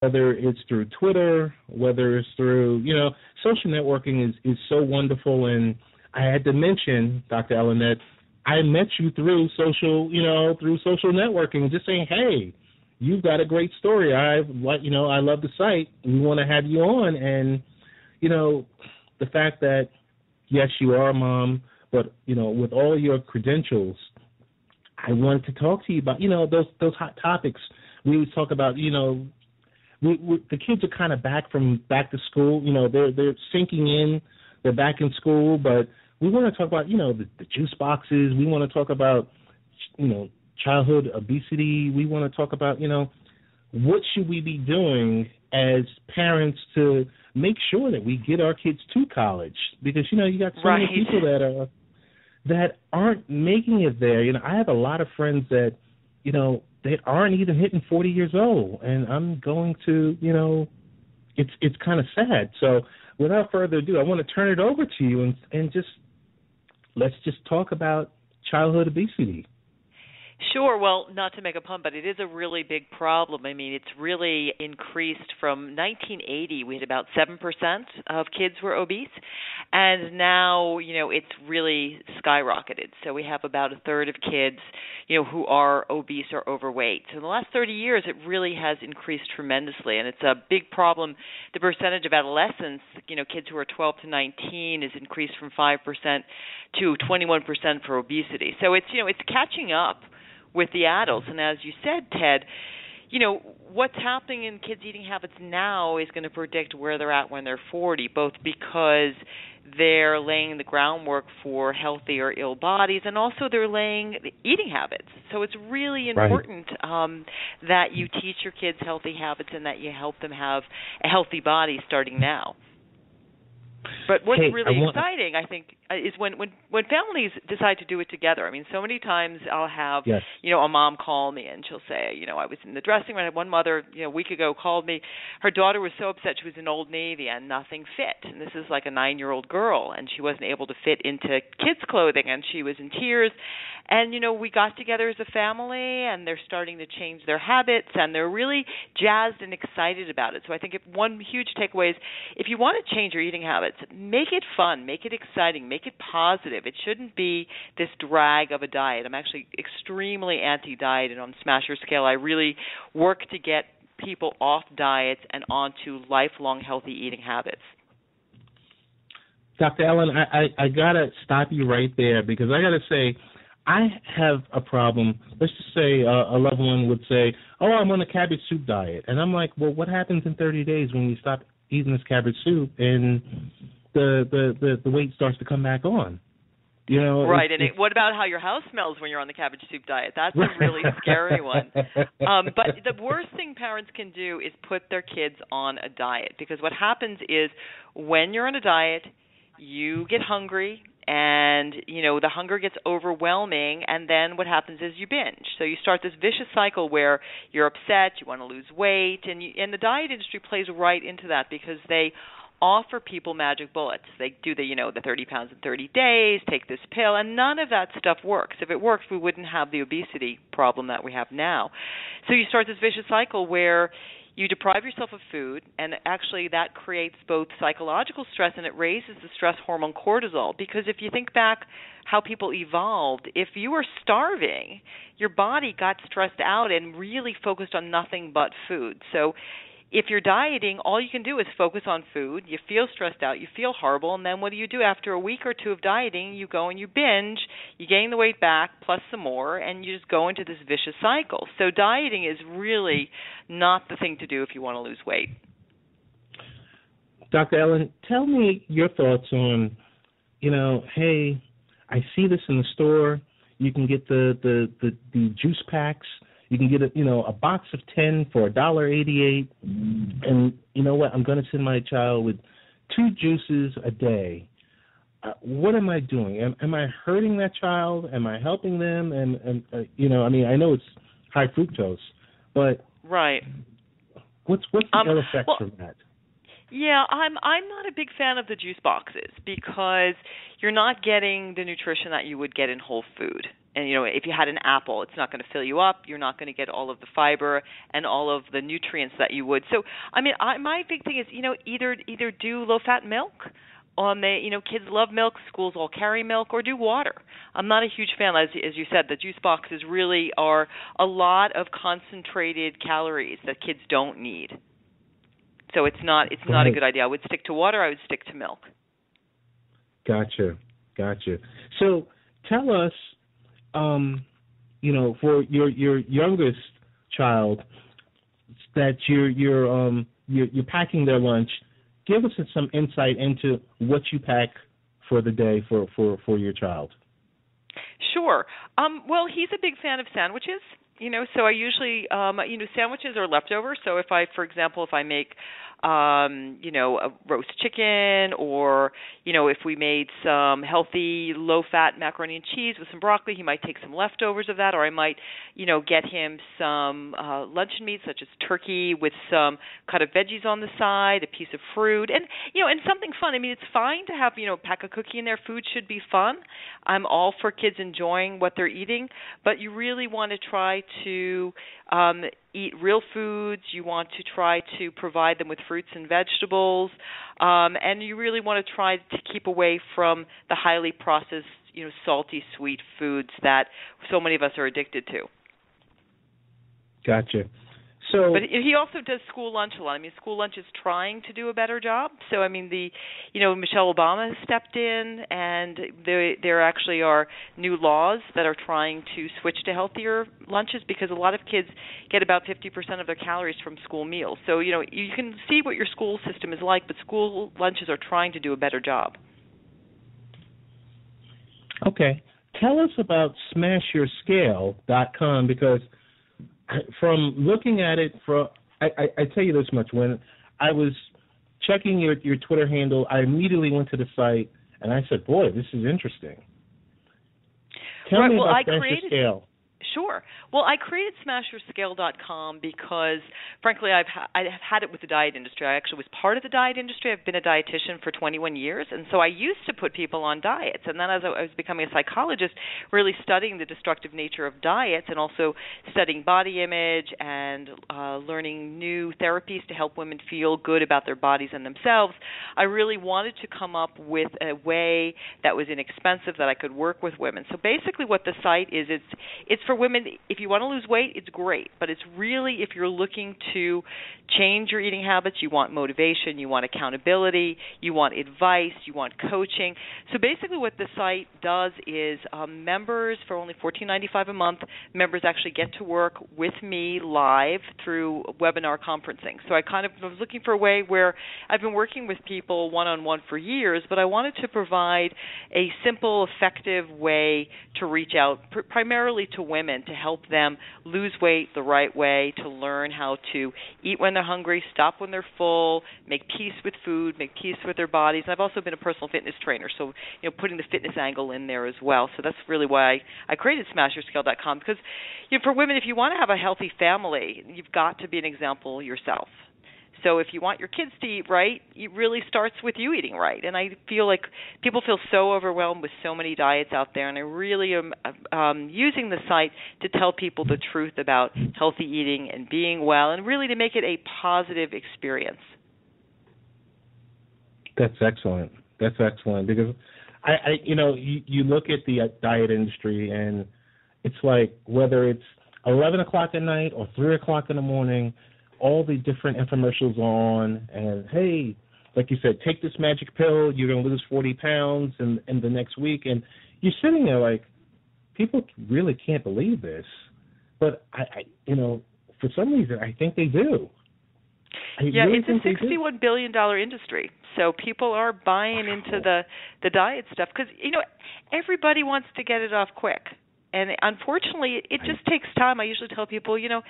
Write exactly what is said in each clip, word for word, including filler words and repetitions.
whether it's through Twitter, whether it's through, you know, social networking is, is so wonderful. And I had to mention, Doctor Ellen, that I met you through social, you know, through social networking, just saying, hey, you've got a great story. I, you know, I love the site. We want to have you on. And, you know, the fact that, yes, you are a mom, but, you know, with all your credentials, I wanted to talk to you about, you know, those those hot topics. We always talk about, you know, we, we, the kids are kind of back from back to school. You know, they're they're sinking in. They're back in school, but we want to talk about, you know, the, the juice boxes. We want to talk about, you know, childhood obesity. We want to talk about, you know, what should we be doing as parents to make sure that we get our kids to college? Because, you know, you got so right. many people that are that aren't making it there. You know, I have a lot of friends that, you know, they aren't even hitting forty years old, and I'm going to, you know, it's it's kind of sad. So without further ado, I want to turn it over to you and, and just let's just talk about childhood obesity. Sure. Well, not to make a pun, but it is a really big problem. I mean, it's really increased from nineteen eighty. We had about seven percent of kids were obese. And now, you know, it's really skyrocketed. So we have about a third of kids, you know, who are obese or overweight. So in the last thirty years, it really has increased tremendously. And it's a big problem. The percentage of adolescents, you know, kids who are twelve to nineteen is increased from five percent to twenty-one percent for obesity. So it's, you know, it's catching up with the adults. And as you said, Ted, you know, what's happening in kids' eating habits now is going to predict where they're at when they're forty, both because they're laying the groundwork for healthy or ill bodies, and also they're laying eating habits. So it's really important right. um, that you teach your kids healthy habits and that you help them have a healthy body starting now. But what's hey, really I want- exciting, I think, is when, when, when families decide to do it together. I mean, so many times I'll have, yes. you know, a mom call me and she'll say, you know, I was in the dressing room. I had one mother, you know, a week ago called me. Her daughter was so upset she was in Old Navy and nothing fit. And this is like a nine-year-old girl, and she wasn't able to fit into kids' clothing, and she was in tears. And, you know, we got together as a family, and they're starting to change their habits, and they're really jazzed and excited about it. So I think if one huge takeaway is if you want to change your eating habits, make it fun, make it exciting, make it positive. It shouldn't be this drag of a diet. I'm actually extremely anti-diet, and on Smash Your Scale, I really work to get people off diets and onto lifelong healthy eating habits. Doctor Ellen, I, I, I got to stop you right there because I got to say I have a problem. Let's just say uh, a loved one would say, oh, I'm on a cabbage soup diet. And I'm like, well, what happens in thirty days when you stop eating this cabbage soup and The, the, the, the weight starts to come back on, you know. Right, and it, what about how your house smells when you're on the cabbage soup diet? That's a really scary one. Um, but the worst thing parents can do is put their kids on a diet, because what happens is when you're on a diet, you get hungry, and, you know, the hunger gets overwhelming, and then what happens is you binge. So you start this vicious cycle where you're upset, you want to lose weight, and, you, and the diet industry plays right into that because they offer people magic bullets. They do the, you know, the thirty pounds in thirty days, take this pill, and none of that stuff works. If it worked, we wouldn't have the obesity problem that we have now. So you start this vicious cycle where you deprive yourself of food, and actually that creates both psychological stress and it raises the stress hormone cortisol, because if you think back how people evolved, if you were starving, your body got stressed out and really focused on nothing but food. So if you're dieting, all you can do is focus on food. You feel stressed out. You feel horrible. And then what do you do? After a week or two of dieting, you go and you binge. You gain the weight back plus some more, and you just go into this vicious cycle. So dieting is really not the thing to do if you want to lose weight. Doctor Ellen, tell me your thoughts on, you know, hey, I see this in the store. You can get the, the, the, the juice packs. You can get a, you know, a box of ten for a dollar eighty-eight, and you know what? I'm going to send my child with two juices a day. Uh, what am I doing? Am, am I hurting that child? Am I helping them? And, and uh, you know, I mean, I know it's high fructose, but right. What's what's the um, other effect well, from that? Yeah, I'm I'm not a big fan of the juice boxes because you're not getting the nutrition that you would get in whole food. And, you know, if you had an apple, it's not going to fill you up. You're not going to get all of the fiber and all of the nutrients that you would. So, I mean, I, my big thing is, you know, either either do low-fat milk. On the, you know, kids love milk. Schools all carry milk, or do water. I'm not a huge fan, as as you said, the juice boxes really are a lot of concentrated calories that kids don't need. So it's not it's not a good idea. I would stick to water. I would stick to milk. Gotcha, gotcha. So tell us, um, you know, for your your youngest child that you're you're um you're, you're packing their lunch. Give us some insight into what you pack for the day for, for, for your child. Sure. Um, well, he's a big fan of sandwiches, you know, so I usually, um, you know, sandwiches are leftovers. So if I, for example, if I make, um, you know, a roast chicken, or, you know, if we made some healthy low-fat macaroni and cheese with some broccoli, he might take some leftovers of that, or I might, you know, get him some uh, luncheon meat such as turkey with some cut of veggies on the side, a piece of fruit, and, you know, and something fun. I mean, it's fine to have, you know, a pack of cookie in there. Food should be fun. I'm all for kids enjoying what they're eating, but you really want to try to um, eat real foods. You want to try to provide them with fruits and vegetables, um, and you really want to try to keep away from the highly processed, you know, salty, sweet foods that so many of us are addicted to. Gotcha. So, but he also does school lunch a lot. I mean, school lunch is trying to do a better job. So, I mean, the, you know, Michelle Obama has stepped in, and there, there actually are new laws that are trying to switch to healthier lunches, because a lot of kids get about fifty percent of their calories from school meals. So, you know, you can see what your school system is like, but school lunches are trying to do a better job. Okay. Tell us about Smash Your Scale dot com, because from looking at it, for I, I, I tell you this much, when I was checking your, your Twitter handle, I immediately went to the site, and I said, boy, this is interesting. Tell right, me well, about I Smash created- Your Scale. Sure. Well, I created Smash Your Scale dot com because, frankly, I've ha- I have had it with the diet industry. I actually was part of the diet industry. I've been a dietitian for twenty-one years, and so I used to put people on diets. And then as I was becoming a psychologist, really studying the destructive nature of diets, and also studying body image and uh, learning new therapies to help women feel good about their bodies and themselves, I really wanted to come up with a way that was inexpensive that I could work with women. So basically what the site is, it's it's for women. If you want to lose weight, it's great, but it's really if you're looking to change your eating habits, you want motivation, you want accountability, you want advice, you want coaching. So basically what the site does is um, members, for only fourteen dollars and ninety-five cents a month, members actually get to work with me live through webinar conferencing. So I kind of I was looking for a way where I've been working with people one-on-one for years, but I wanted to provide a simple, effective way to reach out pr- primarily to women, to help them lose weight the right way, to learn how to eat when they're hungry, stop when they're full, make peace with food, make peace with their bodies. And I've also been a personal fitness trainer, so you know, putting the fitness angle in there as well. So that's really why I, I created Smash Your Scale dot com, because you know, for women, if you want to have a healthy family, you've got to be an example yourself. So if you want your kids to eat right, it really starts with you eating right. And I feel like people feel so overwhelmed with so many diets out there, and I really am um, using the site to tell people the truth about healthy eating and being well, and really to make it a positive experience. That's excellent. That's excellent, because I, I you know, you, you look at the diet industry, and it's like whether it's eleven o'clock at night or three o'clock in the morning, all the different infomercials on, and hey, like you said, take this magic pill, you're going to lose forty pounds in, in the next week. And you're sitting there like, people really can't believe this. But, I, I you know, for some reason, I think they do. I yeah, really it's a sixty-one billion dollars industry. So people are buying wow. into the, the diet stuff, because, you know, everybody wants to get it off quick. And unfortunately, it just takes time. I usually tell people, you know,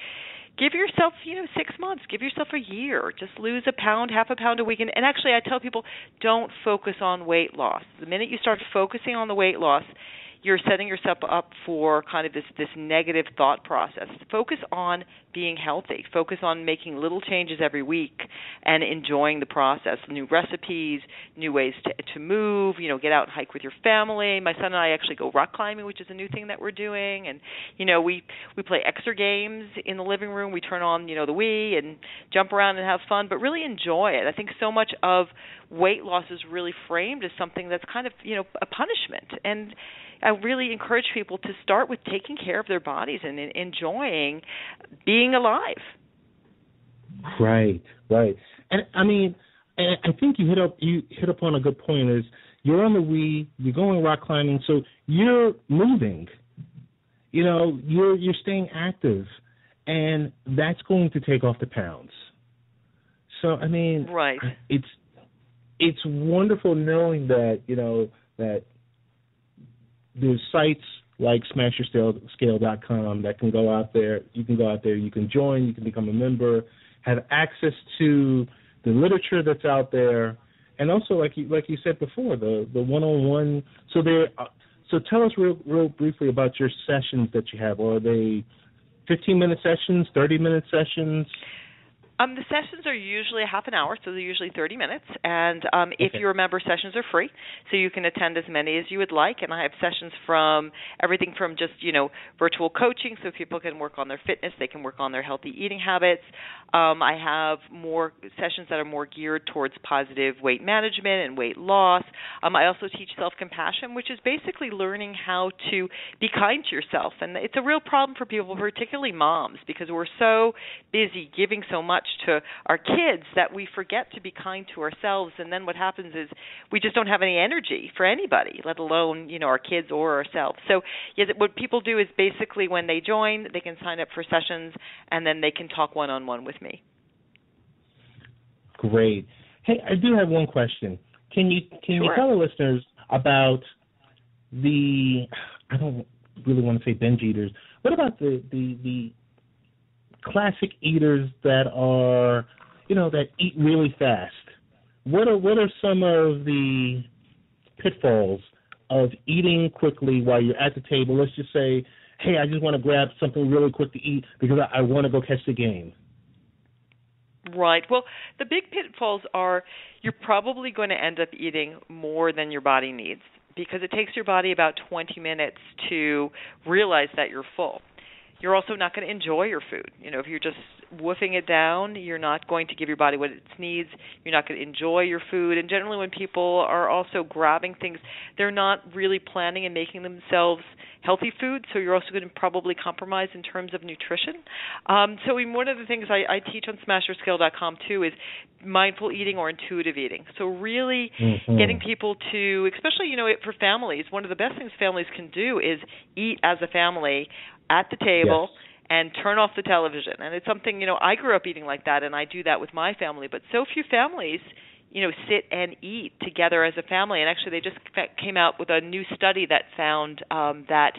give yourself, you know, six months. Give yourself a year. Just lose a pound, half a pound a week. And, and actually, I tell people, don't focus on weight loss. The minute you start focusing on the weight loss, you're setting yourself up for kind of this, this negative thought process. Focus on being healthy. Focus on making little changes every week and enjoying the process. New recipes, new ways to, to move, you know, get out and hike with your family. My son and I actually go rock climbing, which is a new thing that we're doing. And, you know, we, we play extra games in the living room. We turn on, you know, the Wii and jump around and have fun, but really enjoy it. I think so much of weight loss is really framed as something that's kind of, you know, a punishment. And I really encourage people to start with taking care of their bodies and, and enjoying being alive. Right, right. And I mean, I think you hit up you hit upon a good point. Is you're on the Wii, you're going rock climbing, so you're moving. You know, you're you're staying active, and that's going to take off the pounds. So I mean, right. It's it's wonderful knowing that you know that. There's sites like Smash Your Scale dot com that can go out there. You can go out there. You can join. You can become a member. Have access to the literature that's out there, and also like you like you said before, the the one-on-one. So there. So tell us real real briefly about your sessions that you have. Are they fifteen minute sessions, thirty minute sessions? Um, the sessions are usually half an hour, so they're usually thirty minutes. And um, if okay. you remember, sessions are free, so you can attend as many as you would like. And I have sessions from everything from just, you know, virtual coaching, so people can work on their fitness, they can work on their healthy eating habits. Um, I have more sessions that are more geared towards positive weight management and weight loss. Um, I also teach self-compassion, which is basically learning how to be kind to yourself. And it's a real problem for people, particularly moms, because we're so busy giving so much to our kids that we forget to be kind to ourselves, and then what happens is we just don't have any energy for anybody, let alone, you know, our kids or ourselves. So yeah, what people do is basically when they join, they can sign up for sessions, and then they can talk one-on-one with me. Great. Hey, I do have one question. Can you can sure. you tell the listeners about the, I don't really want to say binge eaters, what about the the, the classic eaters that are, you know, that eat really fast? What are what are some of the pitfalls of eating quickly while you're at the table? Let's just say, hey, I just want to grab something really quick to eat because I, I want to go catch the game. Right. Well, the big pitfalls are you're probably going to end up eating more than your body needs because it takes your body about twenty minutes to realize that you're full. You're also not going to enjoy your food. You know, if you're just woofing it down, you're not going to give your body what it needs. You're not going to enjoy your food. And generally when people are also grabbing things, they're not really planning and making themselves healthy food, so you're also going to probably compromise in terms of nutrition. Um, so one of the things I, I teach on Smash Your Scale dot com too is mindful eating or intuitive eating. So really mm-hmm. getting people to, especially, you know, for families, one of the best things families can do is eat as a family at the table yes. and turn off the television. And it's something, you know, I grew up eating like that, and I do that with my family. But so few families, you know, sit and eat together as a family. And actually they just came out with a new study that found um, that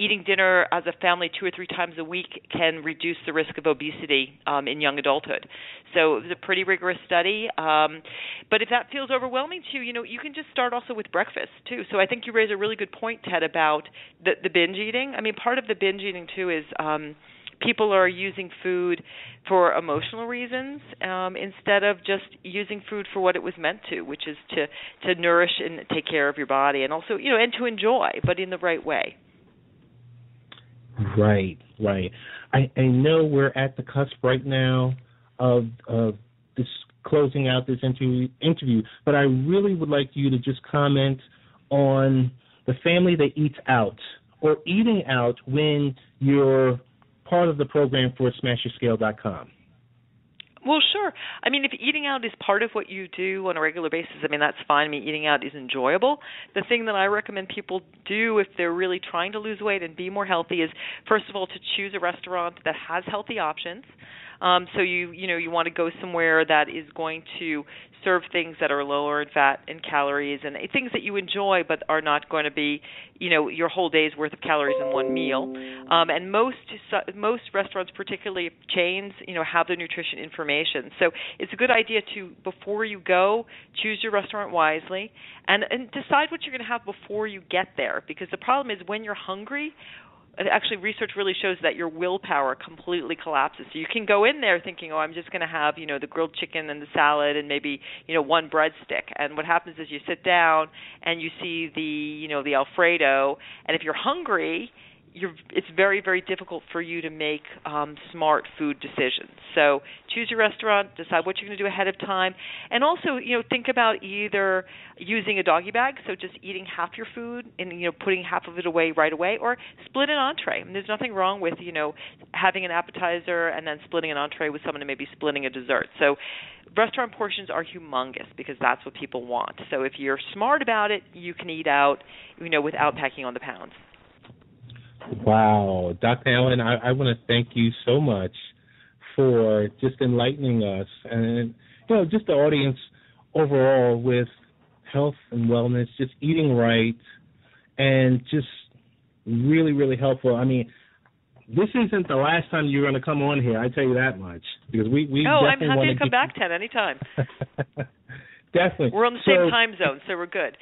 eating dinner as a family two or three times a week can reduce the risk of obesity um, in young adulthood. So it was a pretty rigorous study. Um, but if that feels overwhelming to you, you know, you can just start also with breakfast too. So I think you raise a really good point, Ted, about the, the binge eating. I mean, part of the binge eating too is um, people are using food for emotional reasons um, instead of just using food for what it was meant to, which is to, to nourish and take care of your body and also, you know, and to enjoy, but in the right way. Right, right. I, I know we're at the cusp right now of of this closing out this interview, interview, but I really would like you to just comment on the family that eats out or eating out when you're part of the program for Smash Your Scale dot com. Well, sure. I mean, if eating out is part of what you do on a regular basis, I mean, that's fine. I mean, eating out is enjoyable. The thing that I recommend people do if they're really trying to lose weight and be more healthy is, first of all, to choose a restaurant that has healthy options. Um, so you you know you want to go somewhere that is going to serve things that are lower in fat and calories and things that you enjoy but are not going to be, you know, your whole day's worth of calories in one meal. Um, and most most restaurants, particularly chains, you know, have the nutrition information. So it's a good idea to, before you go, choose your restaurant wisely and, and decide what you're going to have before you get there, because the problem is when you're hungry, actually, research really shows that your willpower completely collapses. So you can go in there thinking, oh, I'm just going to have, you know, the grilled chicken and the salad and maybe, you know, one breadstick. And what happens is you sit down and you see the, you know, the Alfredo. And if you're hungry, you're, it's very, very difficult for you to make um, smart food decisions. So choose your restaurant, decide what you're going to do ahead of time, and also, you know, think about either using a doggy bag, so just eating half your food and, you know, putting half of it away right away, or split an entree. And there's nothing wrong with, you know, having an appetizer and then splitting an entree with someone and maybe splitting a dessert. So restaurant portions are humongous because that's what people want. So if you're smart about it, you can eat out, you know, without packing on the pounds. Wow. Doctor Ellen, I, I want to thank you so much for just enlightening us and, you know, just the audience overall with health and wellness, just eating right, and just really, really helpful. I mean, this isn't the last time you're going to come on here, I tell you that much, because we, we oh, definitely want to... Oh, I'm happy to come back, Ted, anytime. Definitely. We're on the same so, time zone, so we're good.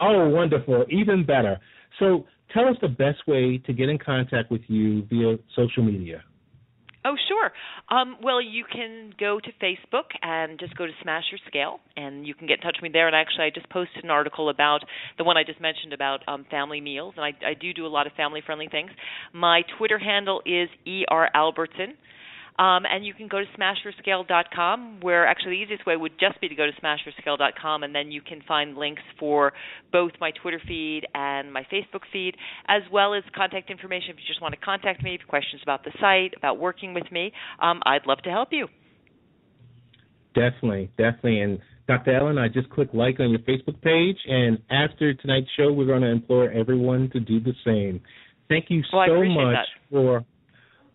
Oh, wonderful. Even better. So... tell us the best way to get in contact with you via social media. Oh, sure. Um, well, you can go to Facebook and just go to Smash Your Scale, and you can get in touch with me there. And actually, I just posted an article about the one I just mentioned about um, family meals, and I, I do do a lot of family-friendly things. My Twitter handle is E R Albertson. Um, and you can go to Smash Your Scale dot com, where actually the easiest way would just be to go to Smash Your Scale dot com, and then you can find links for both my Twitter feed and my Facebook feed, as well as contact information if you just want to contact me, if you have questions about the site, about working with me. Um, I'd love to help you. Definitely, definitely. And Doctor Ellen, I just clicked like on your Facebook page, and after tonight's show, we're going to implore everyone to do the same. Thank you well, so much that. for...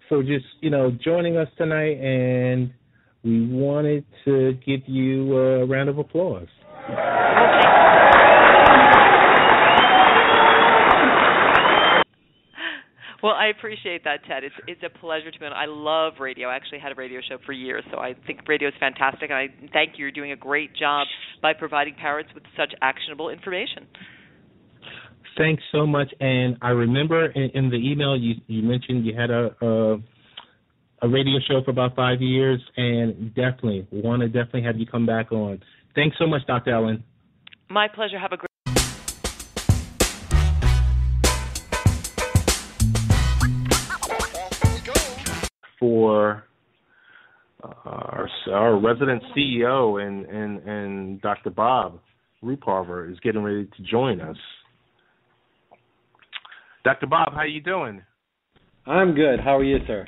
So just, you know, joining us tonight, and we wanted to give you a round of applause. Well, I appreciate that, Ted. It's it's a pleasure to be on. I love radio. I actually had a radio show for years, so I think radio is fantastic, and I thank you. You're doing a great job by providing parents with such actionable information. Thanks so much, and I remember in, in the email you, you mentioned you had a, a a radio show for about five years, and definitely want to definitely have you come back on. Thanks so much, Doctor Ellen. My pleasure. Have a great. For uh, our, our resident C E O and and and Doctor Bob Roohparvar is getting ready to join us. Doctor Bob, how you doing? I'm good. How are you, sir?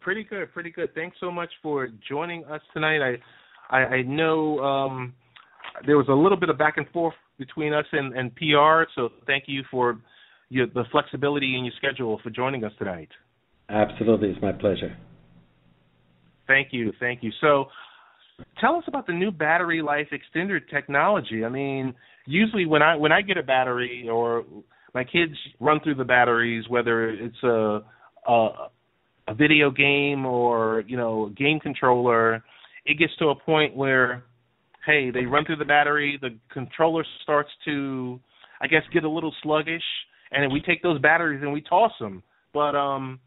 Pretty good, pretty good. Thanks so much for joining us tonight. I, I, I know um, there was a little bit of back and forth between us and, and P R, so thank you for your, the flexibility in your schedule for joining us tonight. Absolutely. It's my pleasure. Thank you, thank you. So tell us about the new battery life extender technology. I mean, usually when I when I get a battery or my kids run through the batteries, whether it's a, a a video game or, you know, a game controller, it gets to a point where, hey, they run through the battery, the controller starts to, I guess, get a little sluggish, and we take those batteries and we toss them. But um,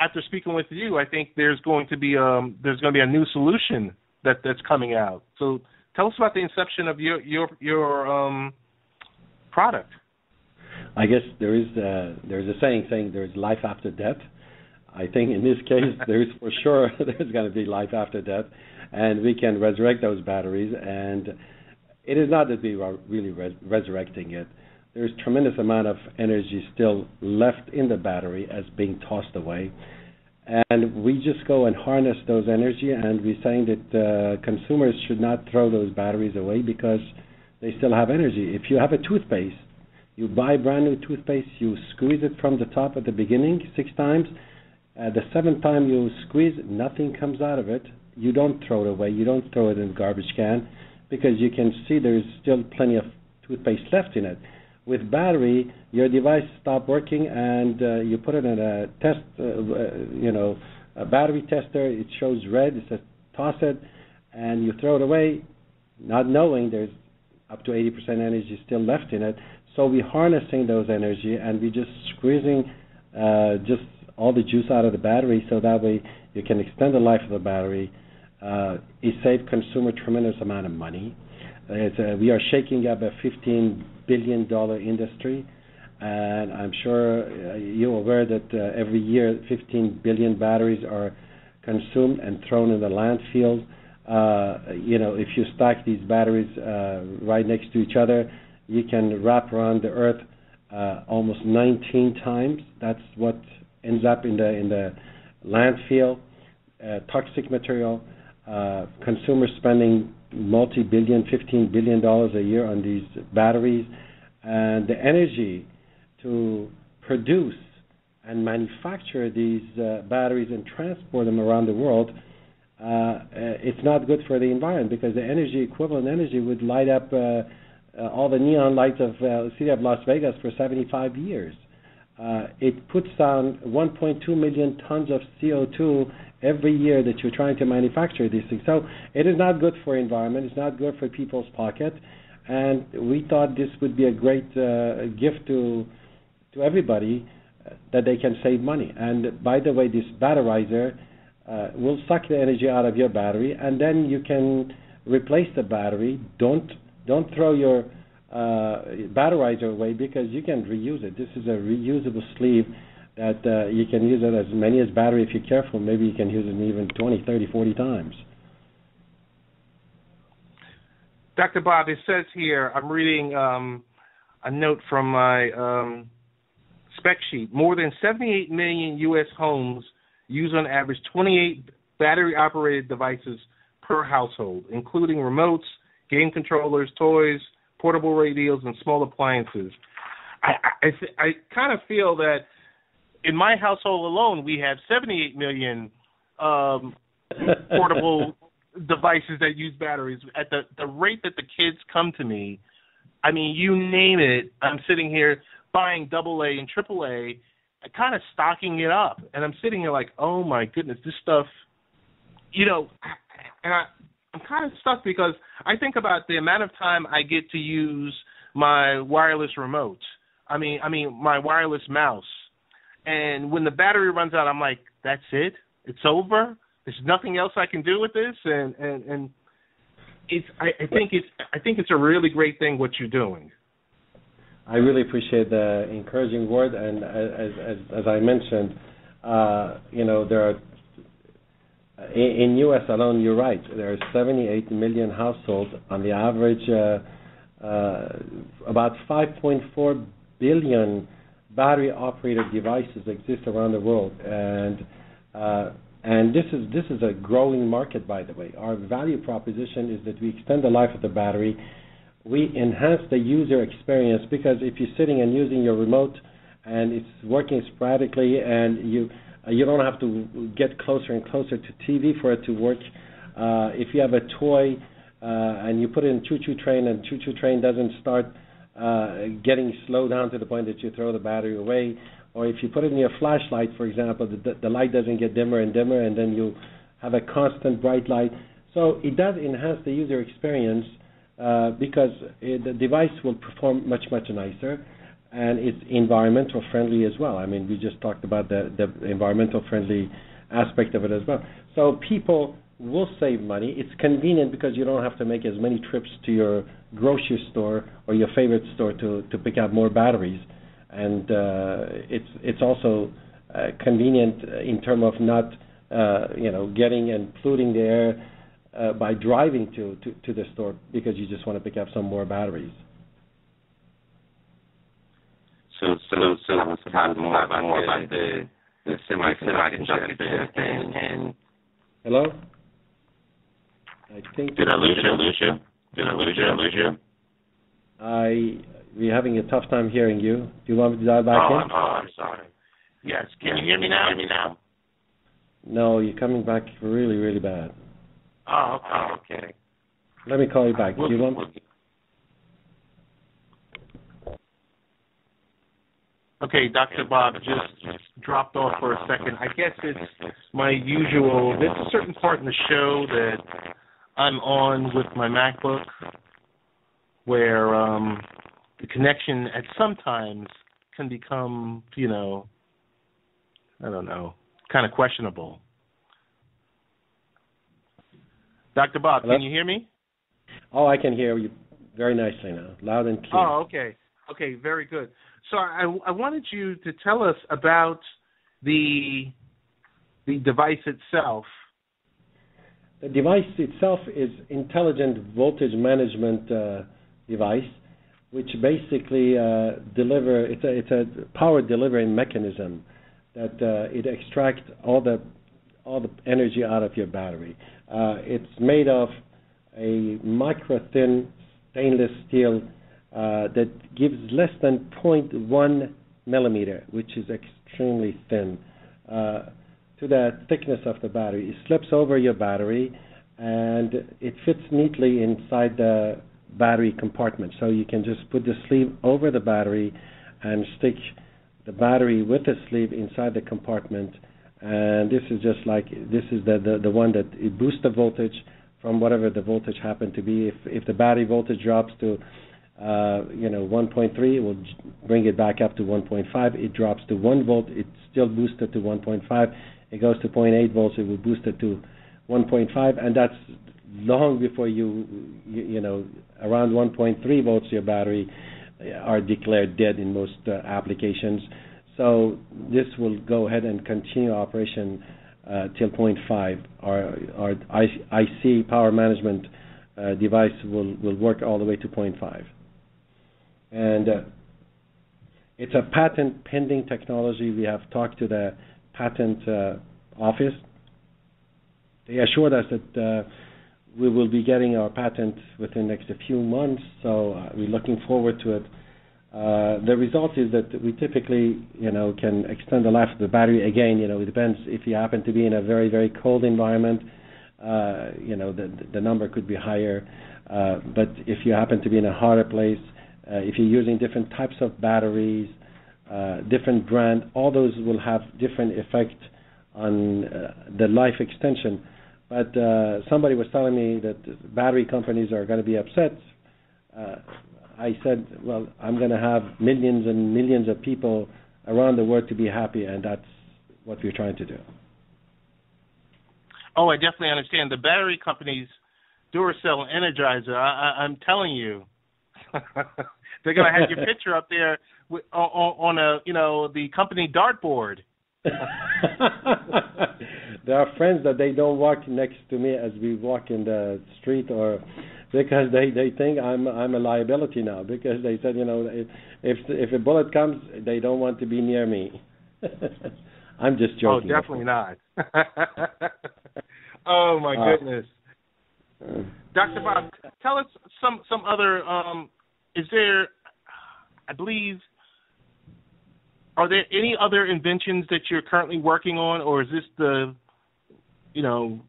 after speaking with you, I think there's going to be um there's going to be a new solution that, that's coming out. So tell us about the inception of your your your um product. I guess there is a, there's a saying saying there's life after death. I think in this case there's for sure there's going to be life after death, and we can resurrect those batteries. And it is not that we are really res- resurrecting it. There's tremendous amount of energy still left in the battery as being tossed away, and we just go and harness those energy. And we're saying that uh, consumers should not throw those batteries away because they still have energy. If you have a toothpaste, you buy brand new toothpaste, you squeeze it from the top at the beginning six times, Uh, the seventh time you squeeze it, nothing comes out of it. You don't throw it away. You don't throw it in the garbage can because you can see there is still plenty of toothpaste left in it. With battery, your device stopped working, and uh, you put it in a test, uh, you know, a battery tester. It shows red. It says toss it, and you throw it away, not knowing there's up to eighty percent energy still left in it. So we're harnessing those energy, and we're just squeezing uh, just all the juice out of the battery, so that way you can extend the life of the battery. Uh, it saved consumer tremendous amount of money. It's a, we are shaking up a fifteen billion dollars industry, and I'm sure you're aware that uh, every year fifteen billion batteries are consumed and thrown in the landfill. Uh, you know, if you stack these batteries uh, right next to each other, you can wrap around the earth uh, almost nineteen times. That's what ends up in the in the landfill, uh, toxic material. Uh, consumers spending multi-billion, fifteen billion dollars a year on these batteries, and the energy to produce and manufacture these uh, batteries and transport them around the world, uh, it's not good for the environment because the energy, equivalent energy, would light up uh, uh, all the neon lights of the uh, city of Las Vegas for seventy-five years. Uh, it puts down one point two million tons of C O two every year that you're trying to manufacture these things. So it is not good for environment. It's not good for people's pocket. And we thought this would be a great uh, gift to to everybody uh, that they can save money. And by the way, this batterizer uh, will suck the energy out of your battery, and then you can replace the battery. Don't don't throw your Uh, batterizer away because you can reuse it. This is a reusable sleeve that uh, you can use it as many as battery if you're careful. Maybe you can use it even twenty, thirty, forty times. Doctor Bob, it says here, I'm reading um, a note from my um, spec sheet. More than seventy-eight million U S homes use on average twenty-eight battery-operated devices per household, including remotes, game controllers, toys, portable radios, and small appliances. I I, th- I kind of feel that in my household alone, we have seventy-eight million um, portable devices that use batteries. At the, the rate that the kids come to me, I mean, you name it, I'm sitting here buying double A and triple A, kind of stocking it up. And I'm sitting here like, oh, my goodness, this stuff, you know, and I... I'm kind of stuck because I think about the amount of time I get to use my wireless remote. I mean, I mean my wireless mouse. And when the battery runs out, I'm like, that's it. It's over. There's nothing else I can do with this. And and, and it's. I, I think it's. I think it's a really great thing what you're doing. I really appreciate the encouraging word. And as as, as I mentioned, uh, you know, there are. In U S alone, you're right. There are seventy-eight million households. On the average, uh, uh, about five point four billion battery-operated devices exist around the world, and uh, and this is this is a growing market. By the way, our value proposition is that we extend the life of the battery, we enhance the user experience because if you're sitting and using your remote and it's working sporadically, and you You don't have to get closer and closer to T V for it to work. Uh, if you have a toy uh, and you put it in choo-choo train and choo-choo train doesn't start uh, getting slowed down to the point that you throw the battery away, or if you put it in your flashlight, for example, the, the light doesn't get dimmer and dimmer, and then you have a constant bright light. So it does enhance the user experience uh, because it, the device will perform much, much nicer. And it's environmental friendly as well. I mean, we just talked about the, the environmental friendly aspect of it as well. So people will save money. It's convenient because you don't have to make as many trips to your grocery store or your favorite store to, to pick up more batteries. And uh, it's it's also uh, convenient in terms of not, uh, you know, getting and polluting the air uh, by driving to, to, to the store because you just want to pick up some more batteries. So, so, so we'll talk more about, more about the, the semiconductor and, and... Hello? I think... Did I lose you? Lose you? Did I lose you? Lose you? I... We're having a tough time hearing you. Do you want me to dial back oh, in? Oh, I'm sorry. Yes. Can you hear me now? Hear me now? No, you're coming back really, really bad. Oh, okay. okay. Let me call you back. We'll, Do you want? We'll... Okay, Doctor Bob just, just dropped off for a second. I guess it's my usual. There's a certain part in the show that I'm on with my MacBook where um, the connection at sometimes can become, you know, I don't know, kind of questionable. Doctor Bob, hello? Can you hear me? Oh, I can hear you very nicely now, loud and clear. Oh, okay. Okay, very good. So I, I wanted you to tell us about the the device itself. The device itself is intelligent voltage management uh, device, which basically uh, deliver. It's a, it's a power delivery mechanism that uh, it extracts all the all the energy out of your battery. Uh, it's made of a micro-thin stainless steel uh, that gives less than zero point one millimeter, which is extremely thin, uh, to the thickness of the battery. It slips over your battery, and it fits neatly inside the battery compartment. So you can just put the sleeve over the battery and stick the battery with the sleeve inside the compartment. And this is just like, this is the, the, the one that it boosts the voltage from whatever the voltage happened to be. If if the battery voltage drops to, uh, you know, one point three, it will bring it back up to one point five. It drops to one volt, it's still boosted to one point five. It goes to zero point eight volts, it will boost it to one point five. And that's long before you, you, you know, around one point three volts, your battery are declared dead in most uh, applications. So this will go ahead and continue operation uh, till zero point five. Our, our I C power management uh, device will, will work all the way to zero point five. And uh, it's a patent-pending technology. We have talked to the patent uh, office. They assured us that uh, we will be getting our patent within the next few months, so uh, we're looking forward to it. Uh, the result is that we typically, you know, can extend the life of the battery. Again, you know, it depends if you happen to be in a very, very cold environment. Uh, you know, the the number could be higher. Uh, but if you happen to be in a hotter place, uh, if you're using different types of batteries, uh, different brand, all those will have different effect on uh, the life extension. But uh, somebody was telling me that battery companies are going to be upset. Uh, I said, well, I'm going to have millions and millions of people around the world to be happy, and that's what we're trying to do. Oh, I definitely understand. The battery companies, Duracell, Energizer, I, I, I'm telling you, they're going to have your picture up there with, on, on a, you know, the company dartboard. There are friends that they don't walk next to me as we walk in the street, or because they, they think I'm I'm a liability now, because they said, you know, if if a bullet comes, they don't want to be near me. I'm just joking. Oh, definitely not. Oh, my uh, goodness. Uh, Doctor Bob, tell us some, some other, um, is there, I believe, are there any other inventions that you're currently working on, or is this the, you know,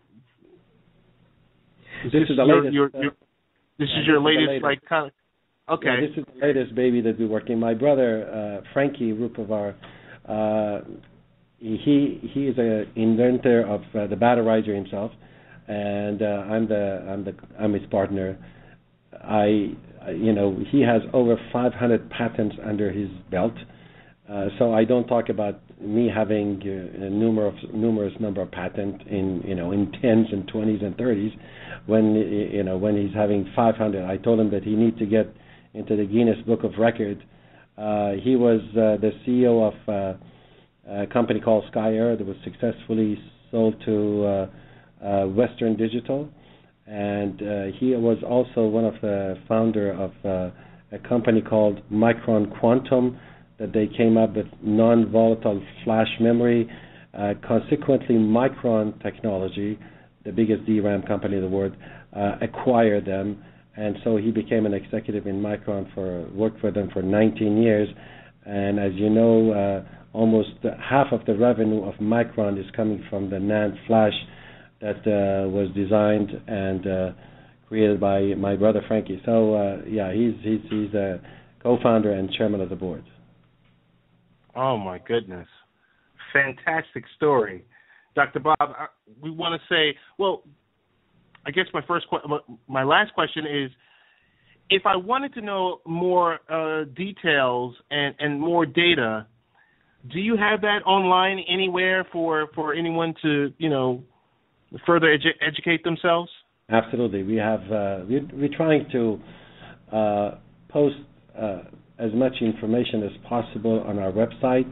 is this, this is the your, latest. Your, your, this yeah, is your this latest, latest, like, kind of, okay. Yeah, this is the latest baby that we're working. My brother, uh, Frankie Roohparvar, uh, he he is an inventor of uh, the Batterizer himself, and uh, I'm the I'm the I'm his partner. I, you know, he has over five hundred patents under his belt. Uh, so I don't talk about me having uh, a numerous, numerous number of patents in, you know, in tens and twenties and thirties when, you know, when he's having five hundred. I told him that he needs to get into the Guinness Book of Record. Uh, he was uh, the C E O of uh, a company called Sky Air that was successfully sold to uh, uh, Western Digital. And uh, he was also one of the founder of uh, a company called Micron Quantum, that they came up with non-volatile flash memory. Uh, consequently, Micron Technology, the biggest D RAM company in the world, uh, acquired them, and so he became an executive in Micron for worked for them for nineteen years. And as you know, uh, almost half of the revenue of Micron is coming from the NAND flash that uh, was designed and uh, created by my brother Frankie. So uh, yeah, he's he's he's a co-founder and chairman of the board. Oh my goodness, fantastic story, Doctor Bob. I, we want to say, well, I guess my first que- my last question is, if I wanted to know more uh, details and, and more data, do you have that online anywhere for, for anyone to, you know, further edu- educate themselves? Absolutely. We have uh, we, we're trying to uh, post uh, as much information as possible on our website.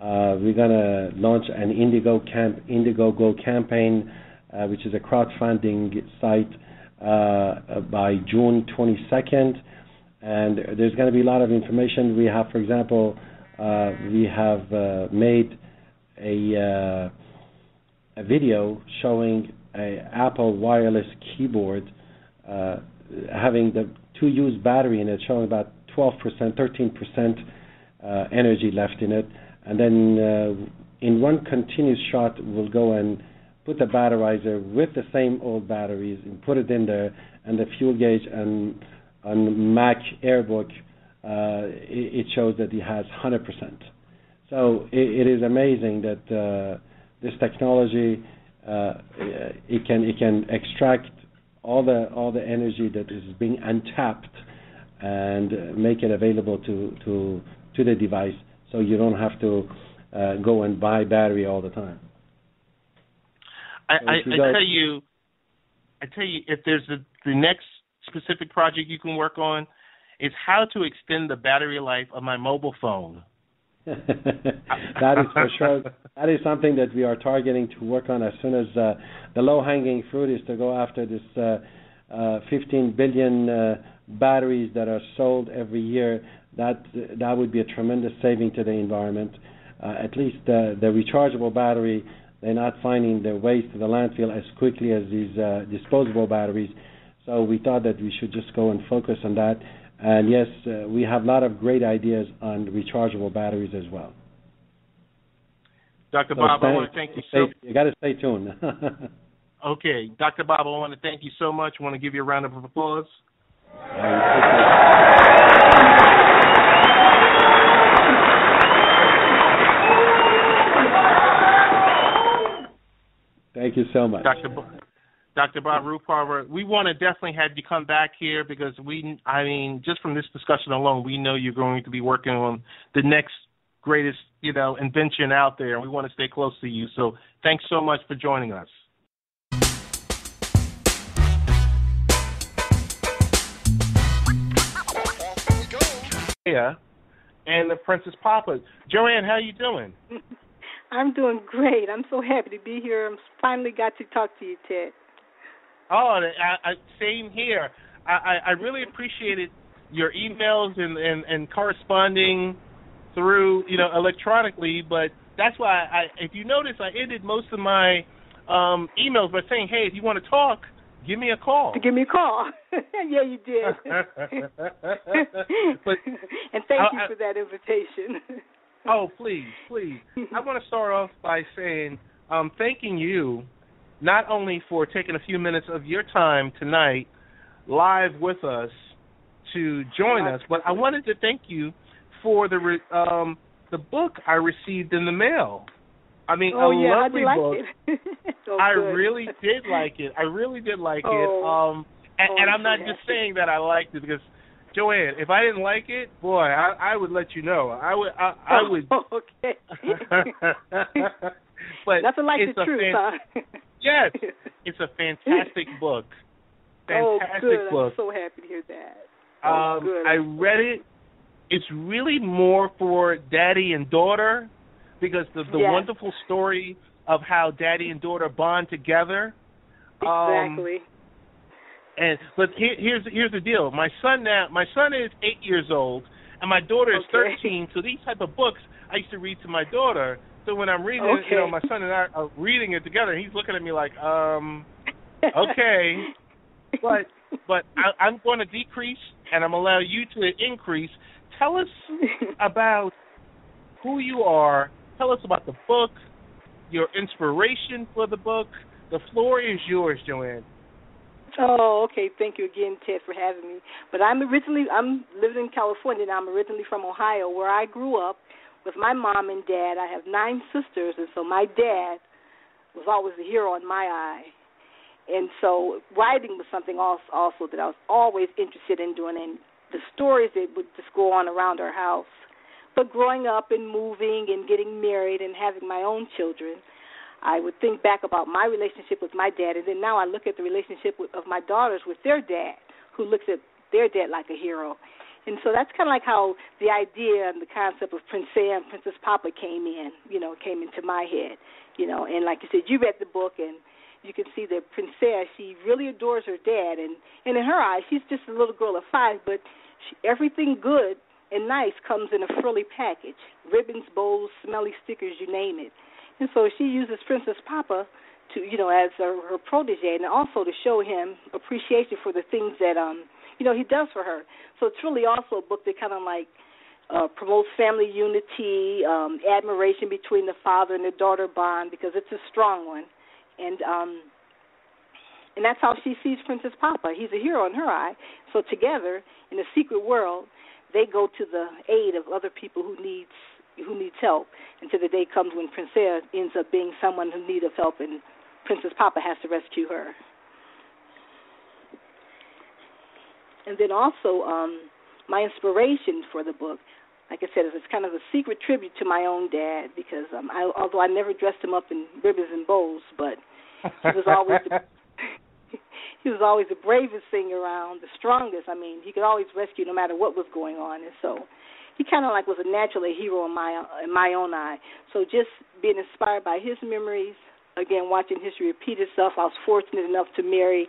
Uh, we're going to launch an Indigo Camp Indiegogo campaign, uh, which is a crowdfunding site. Uh, by June twenty-second, and there's going to be a lot of information. We have, for example, uh, we have uh, made a uh, a video showing a Apple wireless keyboard uh, having the two use battery in it, showing about twelve percent, thirteen percent uh, energy left in it, and then uh, in one continuous shot, we'll go and put the batterizer with the same old batteries and put it in there, and the fuel gauge and on Mac AirBook, uh, it, it shows that it has one hundred percent. So it, it is amazing that uh, this technology uh, it can it can extract all the all the energy that is being untapped and make it available to to, to the device, so you don't have to uh, go and buy battery all the time. I, I, I tell you, I tell you, if there's a, the next specific project you can work on, is how to extend the battery life of my mobile phone. That is for sure. That is something that we are targeting to work on as soon as uh, the low-hanging fruit is to go after this uh, uh, fifteen billion uh, batteries that are sold every year. That that would be a tremendous saving to the environment. Uh, at least uh, the rechargeable battery. They're not finding their ways to the landfill as quickly as these uh, disposable batteries. So we thought that we should just go and focus on that. And yes, uh, we have a lot of great ideas on rechargeable batteries as well. Doctor So Bob, stay, I want to thank you so much. You got to stay tuned. Okay. Doctor Bob, I want to thank you so much. I want to give you a round of applause. Thank you so much, Doctor Bo- Doctor Bob Roohparvar. We want to definitely have you come back here because we, I mean, just from this discussion alone, we know you're going to be working on the next greatest, you know, invention out there, and we want to stay close to you. So, thanks so much for joining us. Yeah, and the Princess Papa, Jo Anne, how you doing? I'm doing great. I'm so happy to be here. I finally got to talk to you, Ted. Oh, I, I, same here. I, I really appreciated your emails and, and, and corresponding through, you know, electronically. But that's why, I, if you notice, I ended most of my um, emails by saying, hey, if you want to talk, give me a call. Give me a call. Yeah, you did. But, and thank I, you for that invitation. Oh, please, please. I want to start off by saying um, thanking you not only for taking a few minutes of your time tonight live with us to join us, but I wanted to thank you for the re- um, the book I received in the mail. I mean, oh, a yeah, lovely I book. It. So I good. really did like it. I really did like oh. it. Um, and, oh, and I'm not yeah. just saying that I liked it because... Jo Anne, if I didn't like it, boy, I, I would let you know. I would. I, I would. Oh, okay. But nothing like the truth, fan- huh? Yes, it's a fantastic book. Fantastic oh, good. book. I'm so happy to hear that. Oh, um, good. I read it. It's really more for daddy and daughter because the, the yes. wonderful story of how daddy and daughter bond together. Exactly. Um, And but here, here's here's the deal. My son now, my son is eight years old, and my daughter is okay. thirteen. So these type of books I used to read to my daughter. So when I'm reading, okay. it, you know, my son and I are reading it together. He's looking at me like, um, okay, but but I, I'm going to decrease, and I'm allow you to increase. Tell us about who you are Tell us about the book, your inspiration for the book. The floor is yours, Jo Anne. Oh, okay. Thank you again, Ted, for having me. But I'm originally, I'm living in California, and I'm originally from Ohio, where I grew up with my mom and dad. I have nine sisters, and so my dad was always the hero in my eye. And so writing was something also, also that I was always interested in doing, and the stories that would just go on around our house. But growing up and moving and getting married and having my own children, I would think back about my relationship with my dad, and then now I look at the relationship with, of my daughters with their dad, who looks at their dad like a hero. And so that's kind of like how the idea and the concept of Princea and Princess Papa came in, you know, came into my head. You know, and like you said, you read the book, and you can see that Princea, she really adores her dad, and, and in her eyes, she's just a little girl of five, but she, everything good and nice comes in a frilly package, ribbons, bows, smelly stickers, you name it. And so she uses Princess Papa to, you know, as her, her protege, and also to show him appreciation for the things that, um, you know, he does for her. So it's really also a book that kind of like uh, promotes family unity, um, admiration between the father and the daughter bond, because it's a strong one. And um, and that's how she sees Princess Papa. He's a hero in her eye. So together, in a secret world, they go to the aid of other people who needs who needs help, until the day comes when Princea ends up being someone who needs help, and Princess Papa has to rescue her. And then also um, my inspiration for the book, like I said, is it's kind of a secret tribute to my own dad, because um, I, although I never dressed him up in ribbons and bows, but he was always the, he was always the bravest thing around, the strongest. I mean, he could always rescue no matter what was going on, and so he kind of like was a naturally hero in my in my own eye. So just being inspired by his memories, again, watching history repeat itself. I was fortunate enough to marry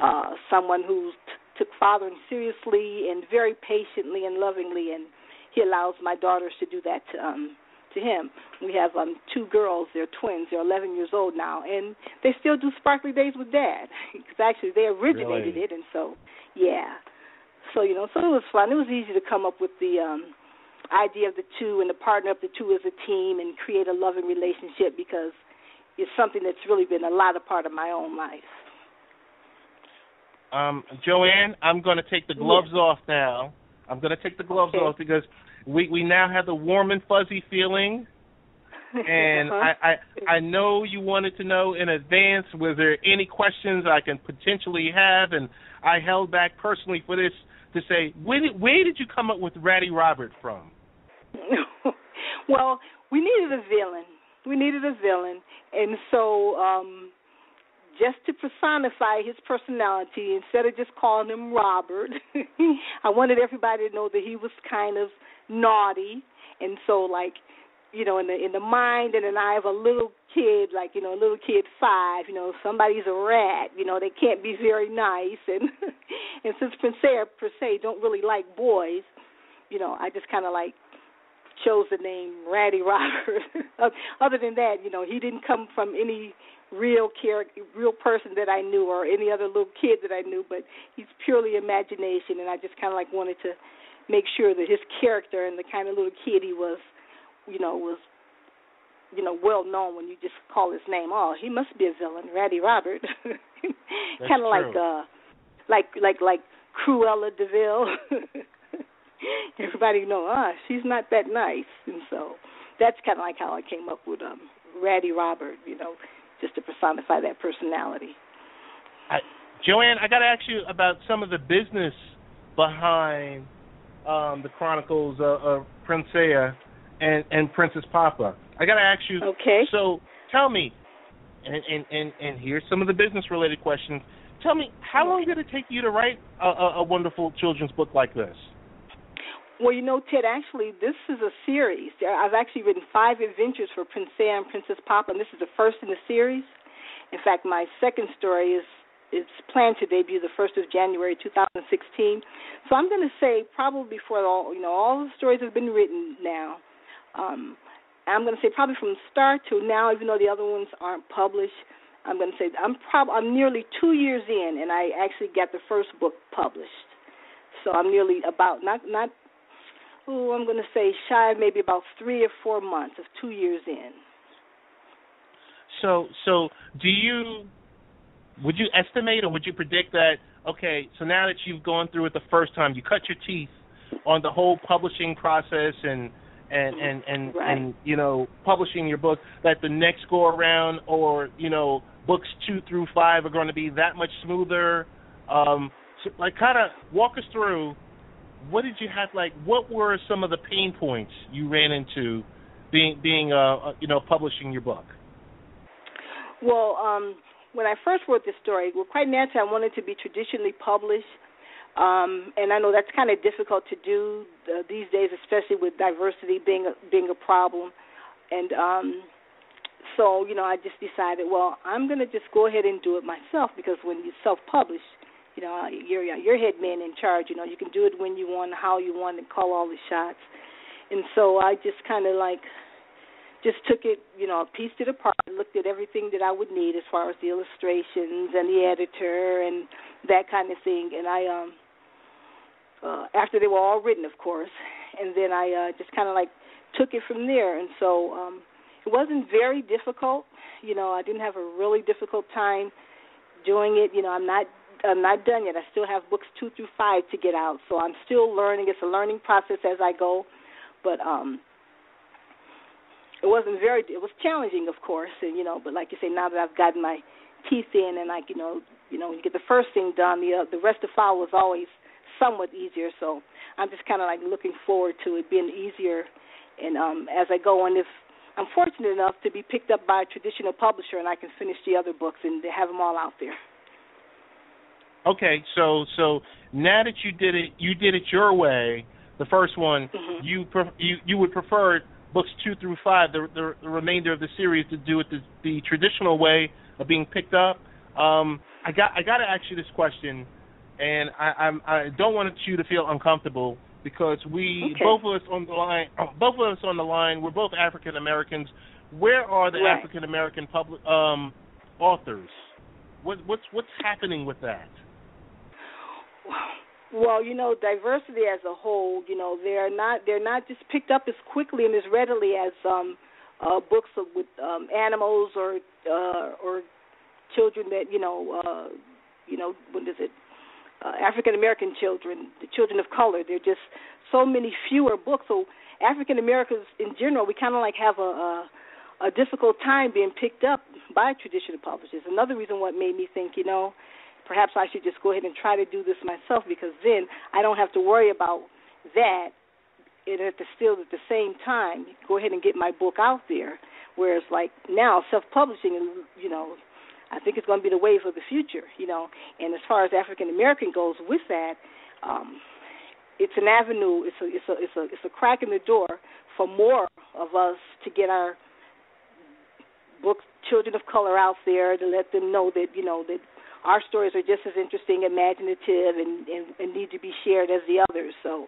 uh, someone who t- took fathering seriously and very patiently and lovingly, and he allows my daughters to do that to, um, to him. We have um, two girls. They're twins. They're eleven years old now, and they still do Sparkly Days with Dad, because actually they originated really? it, and so, yeah. So, you know, so it was fun. It was easy to come up with the um, idea of the two and to partner up the two as a team and create a loving relationship, because it's something that's really been a lot of part of my own life. Um, Jo Anne, I'm going to take the gloves yeah. off now. I'm going to take the gloves okay. off, because we, we now have the warm and fuzzy feeling. And uh-huh. I, I I know you wanted to know in advance, was there any questions I can potentially have? And I held back personally for this to say, where did, where did you come up with Ratty Robert from? Well, we needed a villain. We needed a villain. And so um, just to personify his personality, instead of just calling him Robert, I wanted everybody to know that he was kind of naughty. And so, like, you know, in the in the mind and in the eye of a little kid, like, you know, a little kid five, you know, somebody's a rat, you know, they can't be very nice. And and since Princea, per se, don't really like boys, you know, I just kind of, like, chose the name Ratty Robert. Other than that, you know, he didn't come from any real character, real person that I knew, or any other little kid that I knew, but he's purely imagination, and I just kind of, like, wanted to make sure that his character and the kind of little kid he was, you know, was, you know, well known when you just call his name. Oh, he must be a villain, Ratty Robert. Kind of like, uh, like, like, like Cruella de Vil. Everybody know, ah, she's not that nice, and so that's kind of like how I came up with um, Ratty Robert. You know, just to personify that personality. I, Jo Anne, I got to ask you about some of the business behind um, the Chronicles of, of Princea And, and Princess Papa. I got to ask you. Okay. So tell me, and, and, and, and here's some of the business-related questions. Tell me, how long did it take you to write a, a, a wonderful children's book like this? Well, you know, Ted, actually, this is a series. I've actually written five adventures for Princea and Princess Papa, and this is the first in the series. In fact, my second story is it's planned to debut the first of January two thousand sixteen. So I'm going to say probably before all, you know, all the stories have been written now, Um, I'm going to say probably from start to now, even though the other ones aren't published, I'm going to say I'm probably I'm nearly two years in, and I actually got the first book published. So I'm nearly about not not ooh, I'm going to say shy maybe about three or four months of two years in. So, so do you, would you estimate or would you predict that, okay, so now that you've gone through it the first time, you cut your teeth on the whole publishing process and, and, and, and, right. and you know, publishing your book, that the next go around or, you know, books two through five are going to be that much smoother? Um, so, like, kind of walk us through, what did you have, like, what were some of the pain points you ran into being, being uh, you know, publishing your book? Well, um, when I first wrote this story, well, quite naturally, I wanted to be traditionally published, um, and I know that's kind of difficult to do uh, these days, especially with diversity being a, being a problem. And um, so, you know, I just decided, well, I'm going to just go ahead and do it myself, because when you self-publish, you know, you're your head man in charge. You know, you can do it when you want, how you want, and call all the shots. And so I just kind of like just took it, you know, pieced it apart, looked at everything that I would need as far as the illustrations and the editor and that kind of thing. And I, um, uh, after they were all written, of course, and then I uh, just kind of like took it from there. And so um, it wasn't very difficult. You know, I didn't have a really difficult time doing it. You know, I'm not I'm not done yet. I still have books two through five to get out, so I'm still learning. It's a learning process as I go, but um, it wasn't very. It was challenging, of course, and you know. But like you say, now that I've gotten my teeth in, and like you know, you know, when you get the first thing done, the uh, the rest of the file was always somewhat easier. So I'm just kind of like looking forward to it being easier, and um, as I go on, if I'm fortunate enough to be picked up by a traditional publisher, and I can finish the other books and have them all out there. Okay, so so now that you did it, you did it your way. The first one, mm-hmm. you, pre- you you would prefer books two through five, the, the, the remainder of the series, to do it the, the traditional way of being picked up. Um, I got I got to ask you this question, and I I'm, I don't want you to feel uncomfortable, because we okay. both of us on the line, both of us on the line, we're both African Americans. Where are the right. African American public um, authors? What what's what's happening with that? Well, you know, diversity as a whole, you know, they're not they're not just picked up as quickly and as readily as um, uh, books with um, animals or uh, or children that you know uh, you know what is it uh, African American children, the children of color. They're just so many fewer books. So African Americans in general, we kind of like have a, a a difficult time being picked up by traditional publishers. Another reason what made me think, you know, perhaps I should just go ahead and try to do this myself, because then I don't have to worry about that, and at the still at the same time go ahead and get my book out there. Whereas like now self-publishing, you know, I think it's going to be the wave of the future, you know. And as far as African American goes with that, um, it's an avenue, it's a it's a it's a it's a crack in the door for more of us to get our books, children of color, out there, to let them know that you know that. Our stories are just as interesting, imaginative, and, and, and need to be shared as the others. So,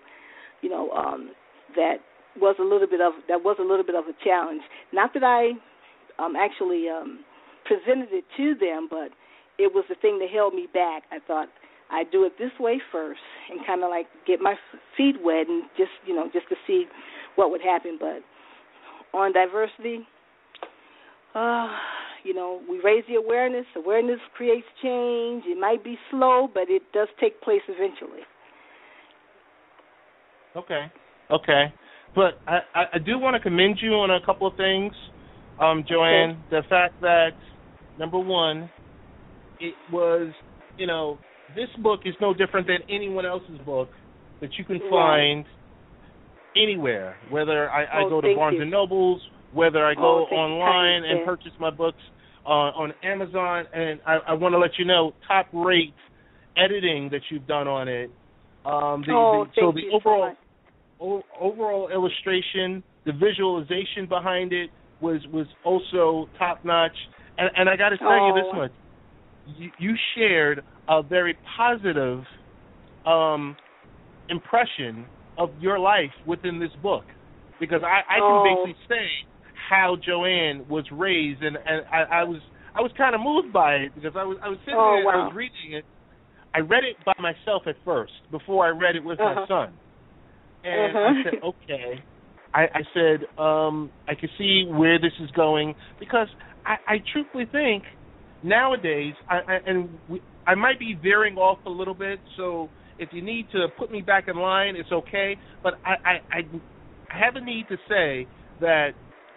you know, um, that was a little bit of that was a little bit of a challenge. Not that I um, actually um, presented it to them, but it was the thing that held me back. I thought I'd do it this way first and kind of like get my feet wet and just you know just to see what would happen. But on diversity, uh, you know, we raise the awareness. Awareness creates change. It might be slow, but it does take place eventually. Okay, okay. But I, I do want to commend you on a couple of things, um, Jo Anne. Okay. The fact that, number one, it was, you know, this book is no different than anyone else's book that you can find yeah. anywhere, whether I, oh, I go to Barnes and Nobles, whether I go oh, online and purchase my books uh, on Amazon. And I, I want to let you know, top rate editing that you've done on it. Um, the, oh, the, thank so the you overall so overall illustration, the visualization behind it was, was also top notch. And, and I got to tell oh. you this much: you, you shared a very positive um, impression of your life within this book, because I, I can oh. basically say how Jo Anne was raised, and, and I, I was I was kind of moved by it, because I was I was sitting oh, there wow. and I was reading it. I read it by myself at first before I read it with uh-huh. my son, And uh-huh. I said, okay. I, I said, um, I can see where this is going, because I, I truthfully think nowadays, I, I, and we, I might be veering off a little bit, so if you need to put me back in line, it's okay. But I, I, I have a need to say that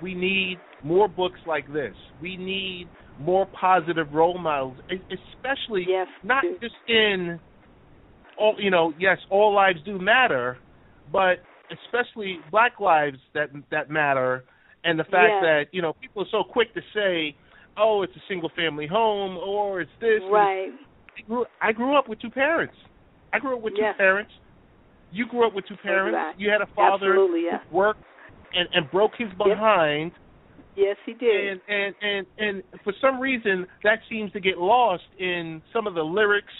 we need more books like this. We need more positive role models, especially yes. not just in, all you know, yes, all lives do matter, but especially black lives that that matter, and the fact yeah. that, you know, people are so quick to say, oh, it's a single-family home, or it's this. Right. I grew, I grew up with two parents. I grew up with yeah. two parents. You grew up with two parents. Exactly. You had a father yeah. who worked and, and broke his behind. Yes, yes he did. And, and, and, and for some reason, that seems to get lost in some of the lyrics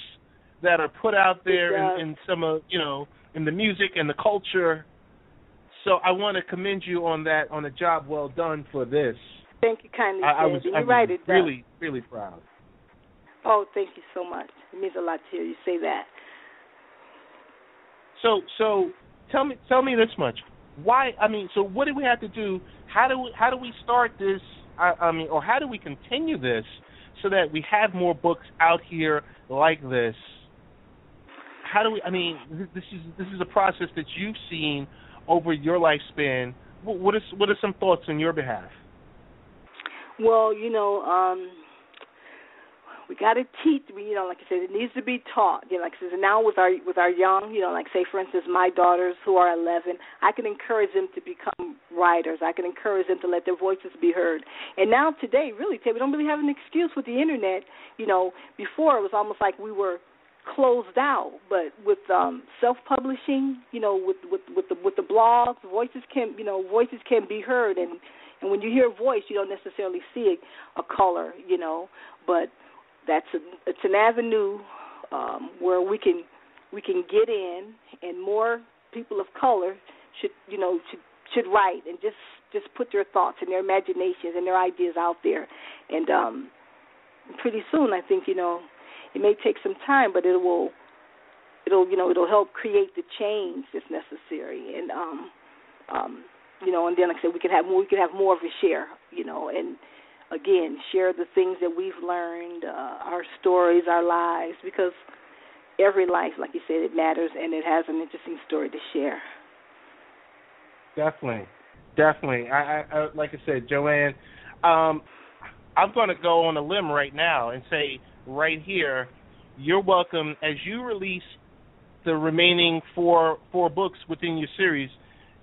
that are put out there, and some of, you know, in the music and the culture. So I want to commend you on that, on a job well done for this. Thank you kindly, I, I was, I was right really, down. really proud. Oh, thank you so much. It means a lot to hear you say that. So, so tell me, tell me this much. Why? I mean, so what do we have to do? How do we, how do we start this? I, I mean, or how do we continue this so that we have more books out here like this? How do we? I mean, this is this is a process that you've seen over your lifespan. What is what are some thoughts on your behalf? Well, you know, um, we got to teach. You know, like I said, it needs to be taught. You know, like I said, now with our with our young, you know, like say for instance, my daughters who are eleven, I can encourage them to become writers. I can encourage them to let their voices be heard. And now today, really, we don't really have an excuse with the internet. You know, before it was almost like we were closed out, but with um, self-publishing, you know, with with with the with the blogs, voices can you know voices can be heard. And And when you hear a voice, you don't necessarily see a, a color, you know, but that's a, it's an avenue um, where we can we can get in, and more people of color should you know should should write and just, just put their thoughts and their imaginations and their ideas out there, and um, pretty soon I think you know it may take some time, but it will it'll you know it'll help create the change that's necessary, and um. um You know, and then, like I said, we could have more, we could have more of a share, you know, and, again, share the things that we've learned, uh, our stories, our lives, because every life, like you said, it matters, and it has an interesting story to share. Definitely. Definitely. I, I, I like I said, Jo Anne, um, I'm going to go on a limb right now and say right here, you're welcome. As you release the remaining four four books within your series,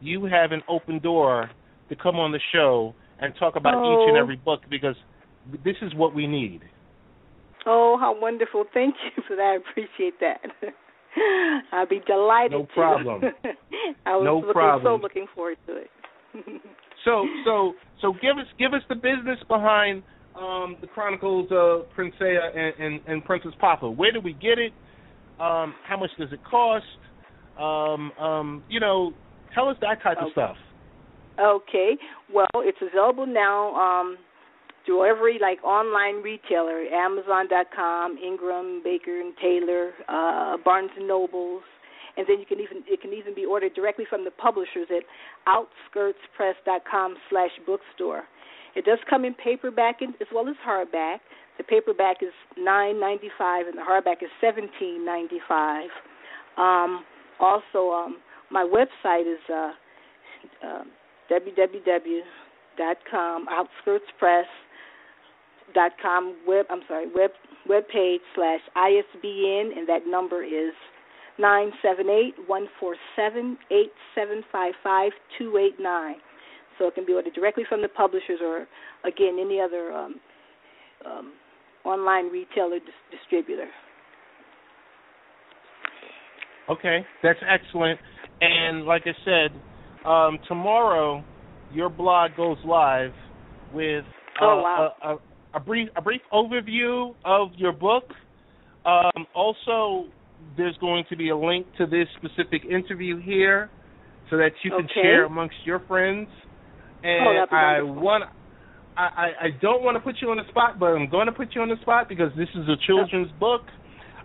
you have an open door to come on the show and talk about oh. each and every book, because this is what we need. Oh, how wonderful. Thank you for that. I appreciate that. I'll be delighted. No problem. I was no looking, problem. so looking forward to it. so so so give us give us the business behind um, the Chronicles of Princea and, and, and Princess Papa. Where do we get it? Um, how much does it cost? Um, um, you know, Tell us that type okay. of stuff. Okay. Well, it's available now um, through every, like, online retailer, Amazon dot com, Ingram, Baker and Taylor, uh, Barnes and Nobles. And then you can even it can even be ordered directly from the publishers at outskirtspress.com slash bookstore. It does come in paperback as well as hardback. The paperback is nine ninety-five and the hardback is seventeen ninety-five. Um, also, um, my website is uh, uh, www dot com, outskirtspress dot com web. I'm sorry, web webpage slash I S B N, and that number is nine seven eight one four seven eight seven five five two eight nine. So it can be ordered directly from the publishers, or again any other um, um, online retailer dis- distributor. Okay, that's excellent. And like I said, um, tomorrow your blog goes live with uh, oh, wow. a, a, a brief a brief overview of your book. Um, also, there's going to be a link to this specific interview here, so that you can okay. share amongst your friends. And oh, that'd be I wonderful. want I, I, I don't want to put you on the spot, but I'm going to put you on the spot because this is a children's book.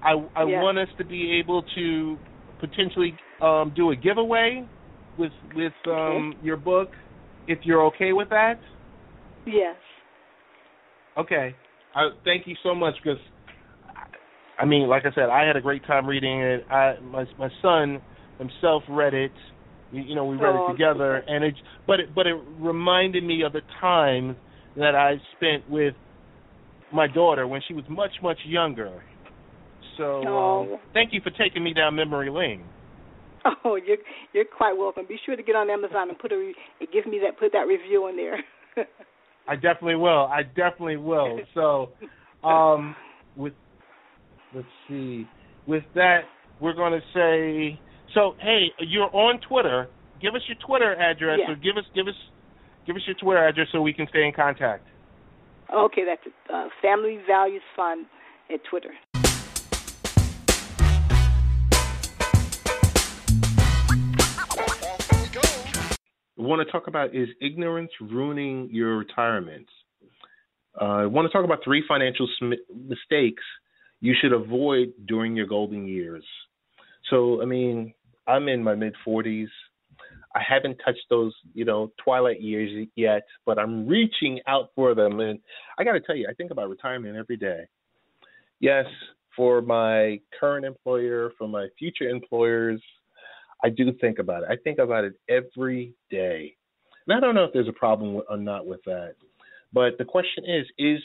I, I yes. want us to be able to potentially um, do a giveaway with with um, okay. your book, if you're okay with that? Yes. Okay. I, thank you so much because, I mean, like I said, I had a great time reading it. I, my, my son himself read it. You, you know, we read oh, it together, okay. and it, but it, but it reminded me of the time that I spent with my daughter when she was much, much younger. So oh. um, thank you for taking me down memory lane. Oh, you're you're quite welcome. Be sure to get on Amazon and put a give me that put that review in there. I definitely will. I definitely will. So, um, with let's see, with that we're going to say. So hey, you're on Twitter. Give us your Twitter address, yeah. or give us give us give us your Twitter address so we can stay in contact. Okay, that's uh, Family Values Fund at Twitter. What I want to talk about is ignorance ruining your retirement. Uh, I want to talk about three financial sm- mistakes you should avoid during your golden years. So, I mean, I'm in my mid forties. I haven't touched those, you know, twilight years yet, but I'm reaching out for them. And I got to tell you, I think about retirement every day. Yes, for my current employer, for my future employers, I do think about it. I think about it every day. And I don't know if there's a problem or not with that. But the question is, is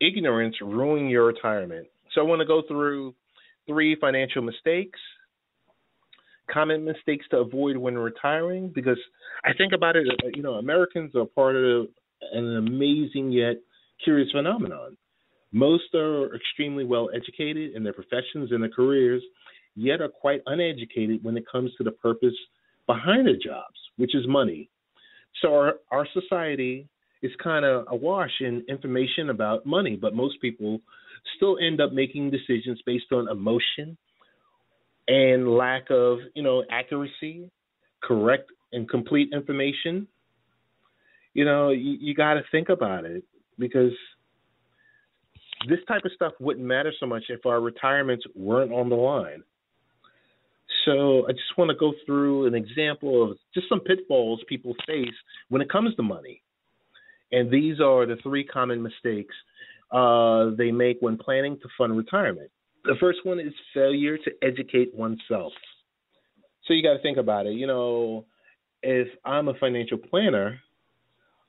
ignorance ruining your retirement? So I want to go through three financial mistakes, common mistakes to avoid when retiring, because I think about it, you know, Americans are part of an amazing yet curious phenomenon. Most are extremely well educated in their professions and their careers, yet are quite uneducated when it comes to the purpose behind their jobs, which is money. So our, our society is kind of awash in information about money, but most people still end up making decisions based on emotion and lack of, you know, accuracy, correct and complete information. You know, you, you got to think about it because this type of stuff wouldn't matter so much if our retirements weren't on the line. So I just want to go through an example of just some pitfalls people face when it comes to money. And these are the three common mistakes uh, they make when planning to fund retirement. The first one is failure to educate oneself. So you got to think about it. You know, if I'm a financial planner,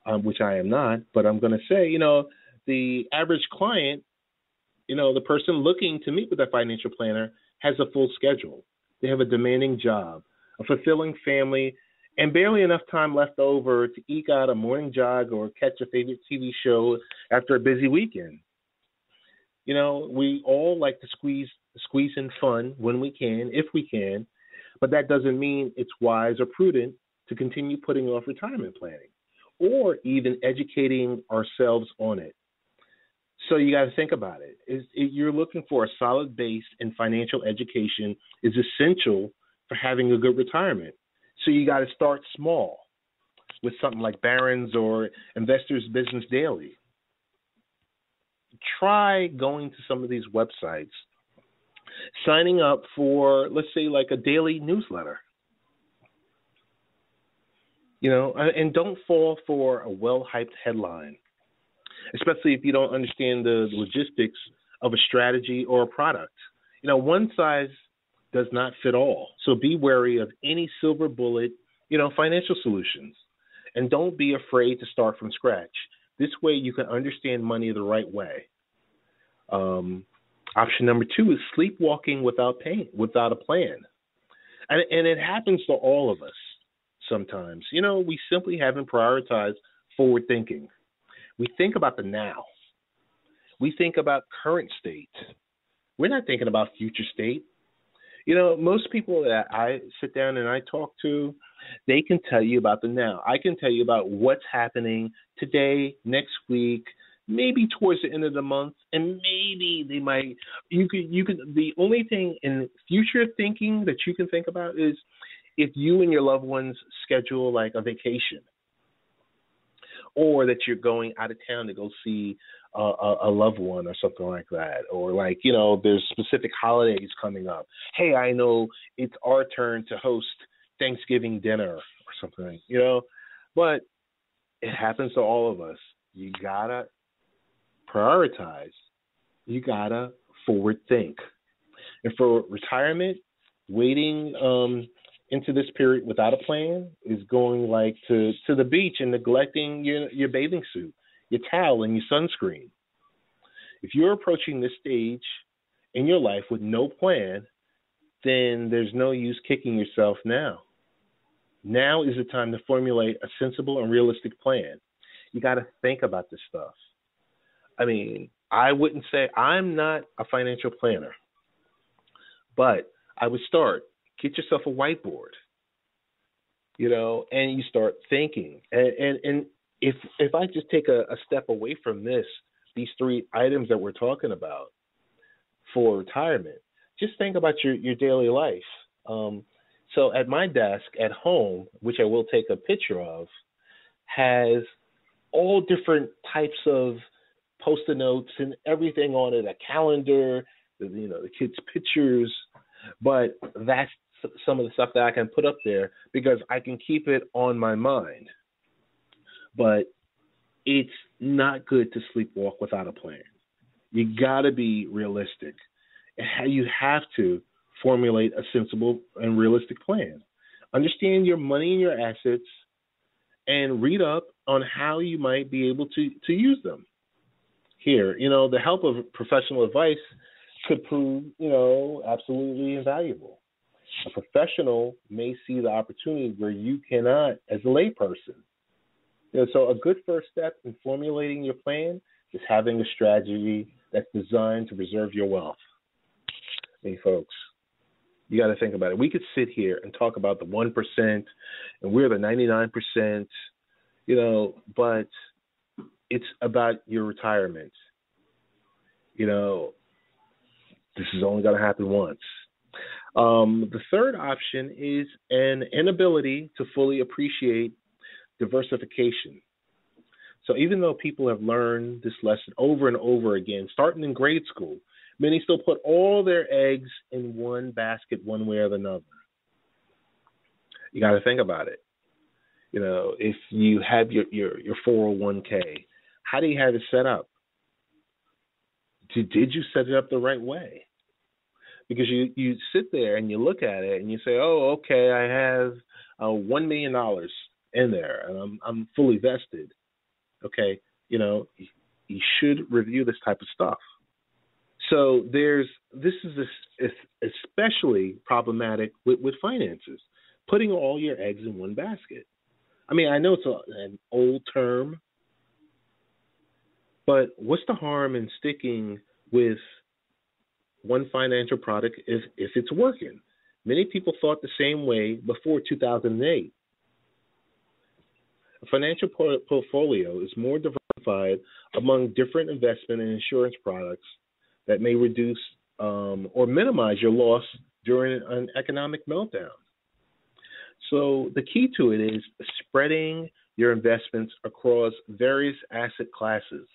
um, which I am not, but I'm going to say, you know, the average client, you know, the person looking to meet with a financial planner has a full schedule. They have a demanding job, a fulfilling family, and barely enough time left over to eke out a morning jog or catch a favorite T V show after a busy weekend. You know, we all like to squeeze squeeze in fun when we can, if we can, but that doesn't mean it's wise or prudent to continue putting off retirement planning or even educating ourselves on it. So you got to think about it. Is, is you're looking for a solid base, and financial education is essential for having a good retirement. So you got to start small with something like Barron's or Investors Business Daily. Try going to some of these websites, signing up for, let's say, like a daily newsletter. You know, and don't fall for a well-hyped headline, especially if you don't understand the logistics of a strategy or a product. You know, one size does not fit all. So be wary of any silver bullet, you know, financial solutions. And don't be afraid to start from scratch. This way you can understand money the right way. Um, option number two is sleepwalking without pain, without a plan. And, and it happens to all of us sometimes. You know, we simply haven't prioritized forward thinking. We think about the now. We think about current state. We're not thinking about future state. You know, most people that I sit down and I talk to, they can tell you about the now. I can tell you about what's happening today, next week, maybe towards the end of the month, and maybe they might. You could, you could. The only thing in future thinking that you can think about is if you and your loved ones schedule like a vacation, or that you're going out of town to go see a, a, a loved one or something like that, or like, you know, there's specific holidays coming up. Hey, I know it's our turn to host Thanksgiving dinner or something, you know. But it happens to all of us. You gotta prioritize. You gotta forward think. And for retirement, waiting um, into this period without a plan is going like to, to the beach and neglecting your, your bathing suit, your towel, and your sunscreen. If you're approaching this stage in your life with no plan, then there's no use kicking yourself now. Now is the time to formulate a sensible and realistic plan. You got to think about this stuff. I mean, I wouldn't say I'm not a financial planner, but I would start, get yourself a whiteboard, you know, and you start thinking. And and, and if if I just take a, a step away from this, these three items that we're talking about for retirement, just think about your, your daily life. Um, so at my desk at home, which I will take a picture of, has all different types of Post-it notes and everything on it, a calendar, you know, the kids' pictures. But that's some of the stuff that I can put up there because I can keep it on my mind. But it's not good to sleepwalk without a plan. You got to be realistic. You have to formulate a sensible and realistic plan. Understand your money and your assets and read up on how you might be able to, to use them. Here, you know, the help of professional advice could prove, you know, absolutely invaluable. A professional may see the opportunity where you cannot as a layperson. You know, so a good first step in formulating your plan is having a strategy that's designed to preserve your wealth. Hey, folks, you got to think about it. We could sit here and talk about the one percent and we're the ninety-nine percent, you know, but it's about your retirement. You know, this is only going to happen once. Um, the third option is an inability to fully appreciate diversification. So even though people have learned this lesson over and over again, starting in grade school, many still put all their eggs in one basket one way or another. You got to think about it. You know, if you have your, your, your four oh one k, how do you have it set up? Did, did you set it up the right way? Because you, you sit there and you look at it and you say, oh, okay, I have uh, one million dollars in there and I'm I'm fully vested. Okay, you know, you, you should review this type of stuff. So there's this is especially problematic with, with finances, putting all your eggs in one basket. I mean, I know it's a, an old term, but what's the harm in sticking with one financial product if, if it's working? Many people thought the same way before two thousand eight. A financial por- portfolio is more diversified among different investment and insurance products that may reduce um, or minimize your loss during an economic meltdown. So the key to it is spreading your investments across various asset classes,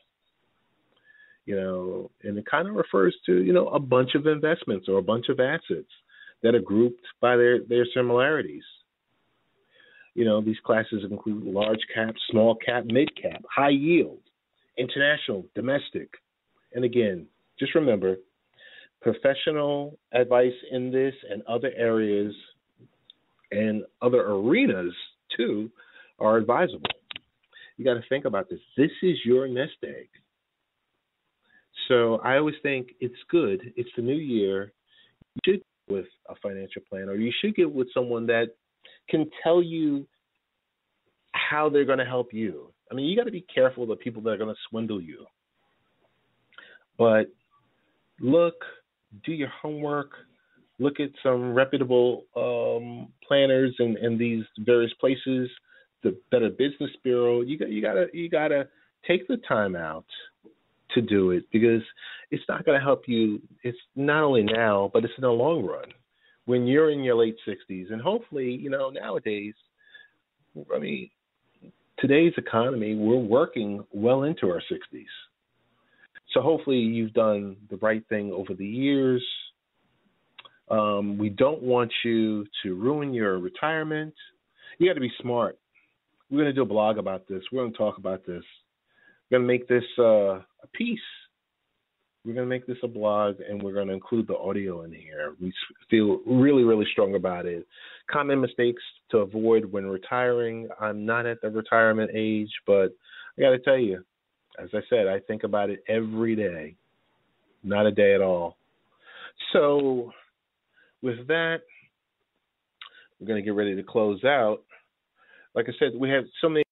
you know, and it kind of refers to, you know, a bunch of investments or a bunch of assets that are grouped by their, their similarities. You know, these classes include large cap, small cap, mid cap, high yield, international, domestic. And again, just remember, professional advice in this and other areas and other arenas, too, are advisable. You got to think about this. This is your nest egg. So I always think it's good. It's the new year. You should get with a financial planner, or you should get with someone that can tell you how they're going to help you. I mean, you got to be careful of the people that are going to swindle you. But look, do your homework. Look at some reputable um, planners in, in these various places, the Better Business Bureau. You got, you gotta you gotta take the time out to do it because it's not going to help you. It's not only now, but it's in the long run when you're in your late sixties. And hopefully, you know, nowadays, I mean, today's economy, we're working well into our sixties. So hopefully you've done the right thing over the years. Um, we don't want you to ruin your retirement. You got to be smart. We're going to do a blog about this. We're going to talk about this. We're going to make this uh, a piece. We're going to make this a blog, and we're going to include the audio in here. We feel really, really strong about it. Common mistakes to avoid when retiring. I'm not at the retirement age, but I got to tell you, as I said, I think about it every day, not a day at all. So with that, we're going to get ready to close out. Like I said, we have so many